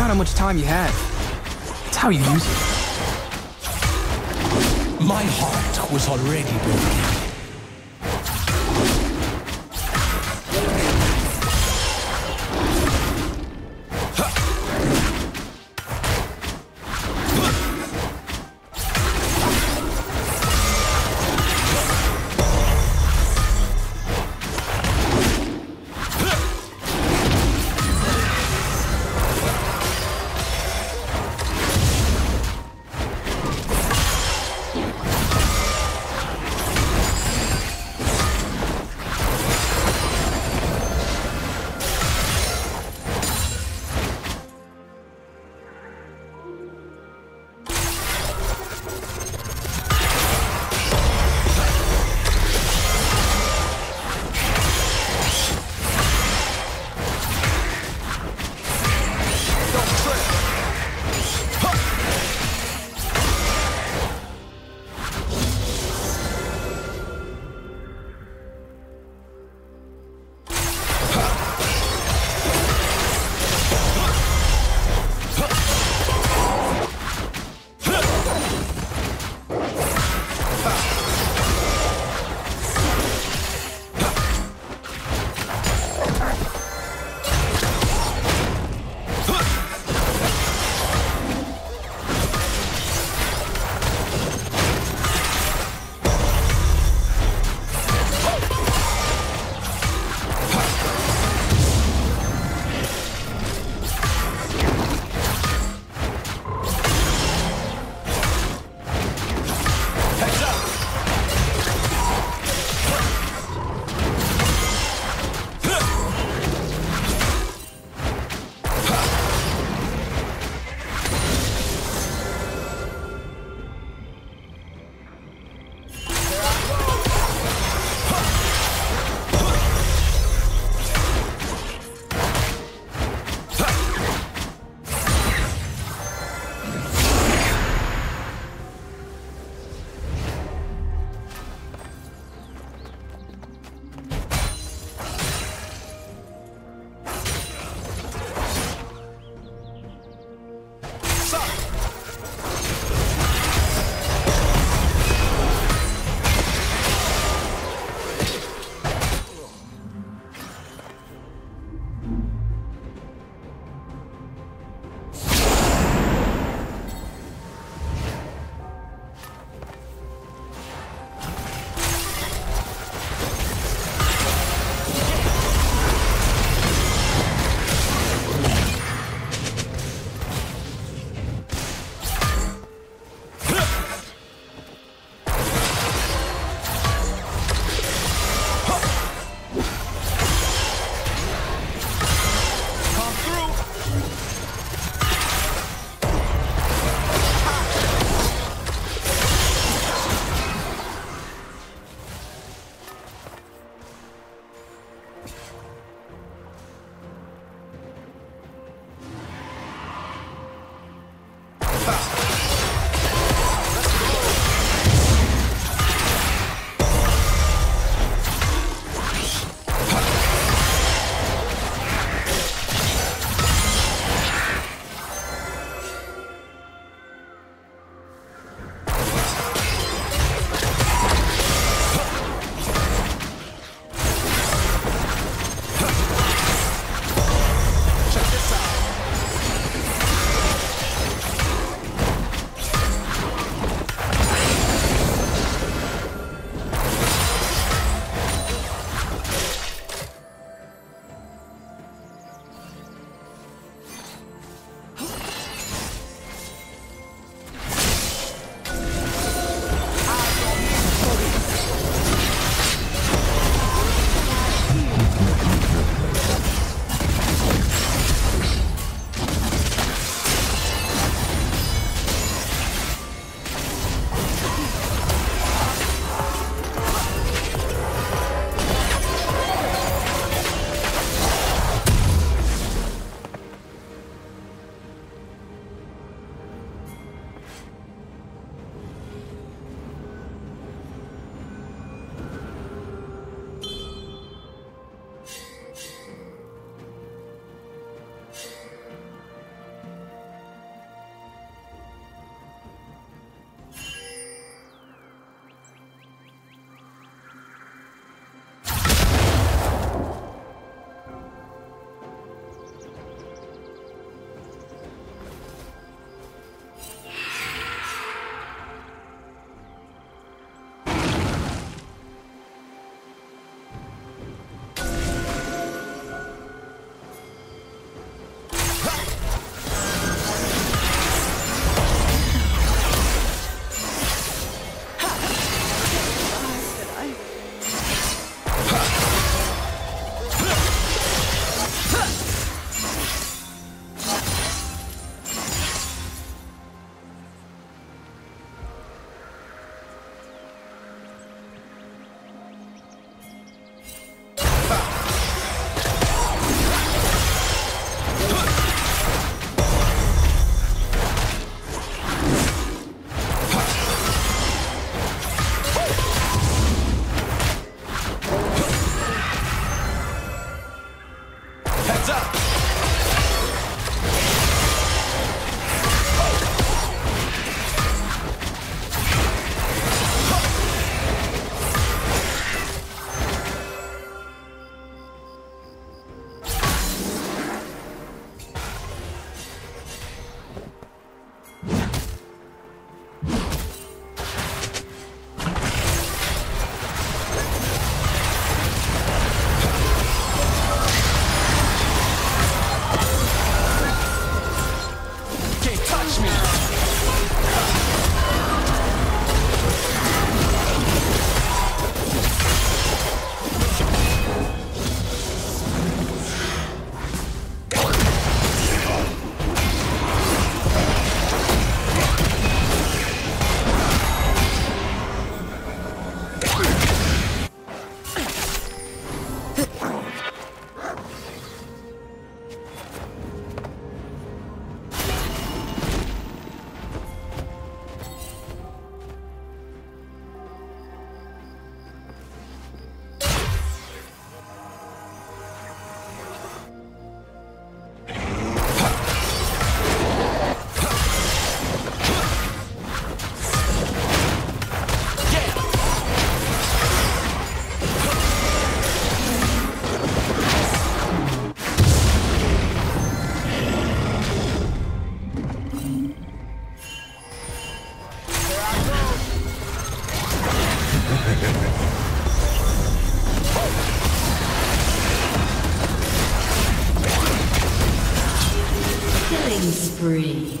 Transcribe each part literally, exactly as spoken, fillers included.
not how much time you have. It's how you use it. My heart was already broken. Killing spree.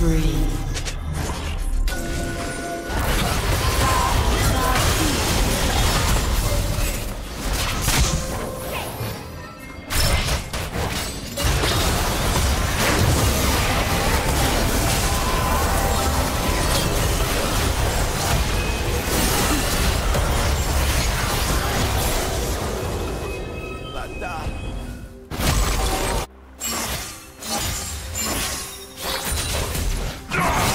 spree. No!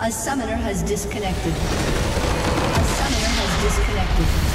A summoner has disconnected. A summoner has disconnected.